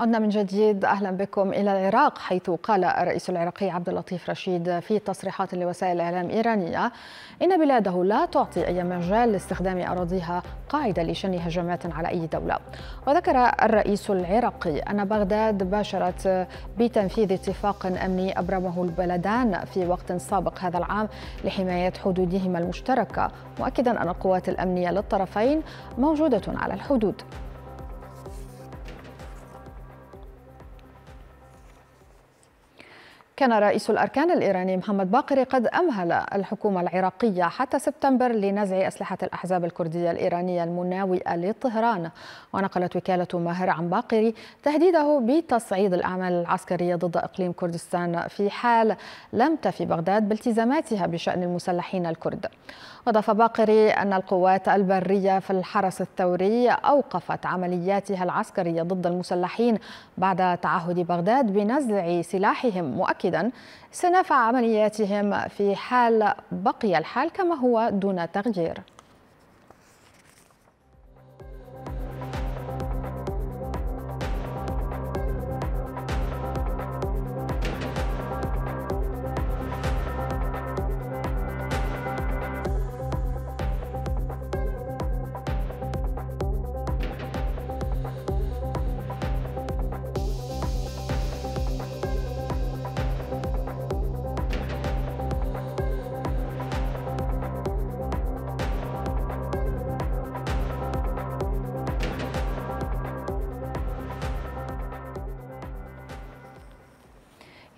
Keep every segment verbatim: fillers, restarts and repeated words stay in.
عدنا من جديد، أهلا بكم إلى العراق، حيث قال الرئيس العراقي عبداللطيف رشيد في تصريحات لوسائل إعلام إيرانية إن بلاده لا تعطي أي مجال لاستخدام أراضيها قاعدة لشن هجمات على أي دولة. وذكر الرئيس العراقي أن بغداد باشرت بتنفيذ اتفاق أمني أبرمه البلدان في وقت سابق هذا العام لحماية حدودهما المشتركة، مؤكدا أن القوات الأمنية للطرفين موجودة على الحدود. كان رئيس الأركان الإيراني محمد باقري قد أمهل الحكومة العراقية حتى سبتمبر لنزع أسلحة الأحزاب الكردية الإيرانية المناوئة لطهران. ونقلت وكالة ماهر عن باقري تهديده بتصعيد الأعمال العسكرية ضد إقليم كردستان في حال لم تفي بغداد بالتزاماتها بشأن المسلحين الكرد. أضاف باقري أن القوات البرية في الحرس الثوري أوقفت عملياتها العسكرية ضد المسلحين بعد تعهد بغداد بنزع سلاحهم، مؤكدا استئناف عملياتهم في حال بقي الحال كما هو دون تغيير.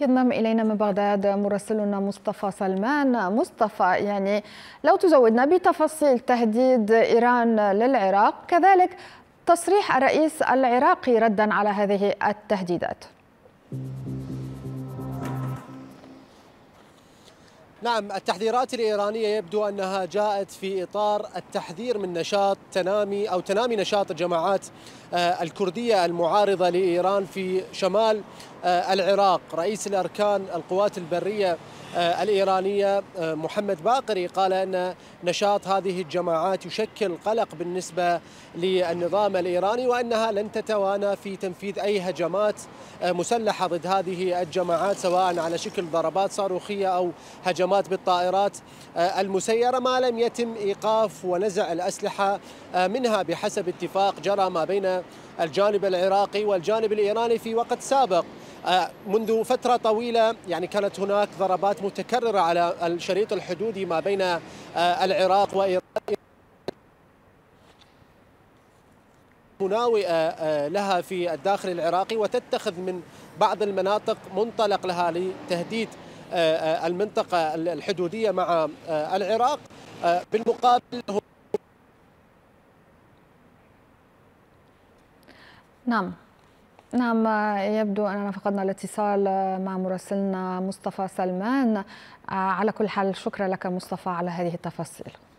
ينضم إلينا من بغداد مراسلنا مصطفى سلمان. مصطفى، يعني لو تزودنا بتفاصيل تهديد إيران للعراق، كذلك تصريح الرئيس العراقي ردا على هذه التهديدات. نعم، التحذيرات الإيرانية يبدو أنها جاءت في إطار التحذير من نشاط تنامي أو تنامي نشاط الجماعات الكردية المعارضة لإيران في شمال العراق. رئيس الأركان القوات البرية الإيرانية محمد باقري قال أن نشاط هذه الجماعات يشكل قلق بالنسبة للنظام الإيراني، وأنها لن تتوانى في تنفيذ أي هجمات مسلحة ضد هذه الجماعات، سواء على شكل ضربات صاروخية أو هجمات بالطائرات المسيرة، ما لم يتم إيقاف ونزع الأسلحة منها بحسب اتفاق جرى ما بين الجانب العراقي والجانب الإيراني في وقت سابق. منذ فترة طويلة يعني كانت هناك ضربات متكررة على الشريط الحدودي ما بين العراق وإيران مناوئة لها في الداخل العراقي، وتتخذ من بعض المناطق منطلق لها لتهديد المنطقة الحدودية مع العراق. بالمقابل نعم نعم يبدو أننا فقدنا الاتصال مع مراسلنا مصطفى سلمان. على كل حال شكرا لك مصطفى على هذه التفاصيل.